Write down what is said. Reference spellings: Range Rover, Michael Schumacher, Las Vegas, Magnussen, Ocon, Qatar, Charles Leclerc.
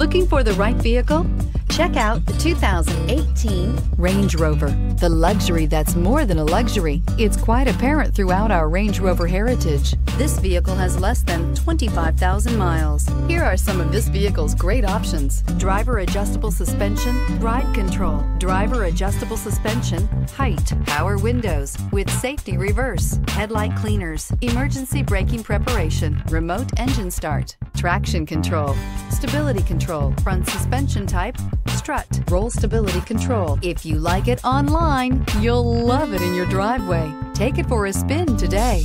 Looking for the right vehicle? Check out the 2018 Range Rover. The luxury that's more than a luxury. It's quite apparent throughout our Range Rover heritage. This vehicle has less than 25,000 miles. Here are some of this vehicle's great options: driver adjustable suspension, ride control, driver adjustable suspension, height, power windows with safety reverse, headlight cleaners, emergency braking preparation, remote engine start, traction control, stability control, front suspension type, strut, roll stability control. If you like it online, you'll love it in your driveway. Take it for a spin today.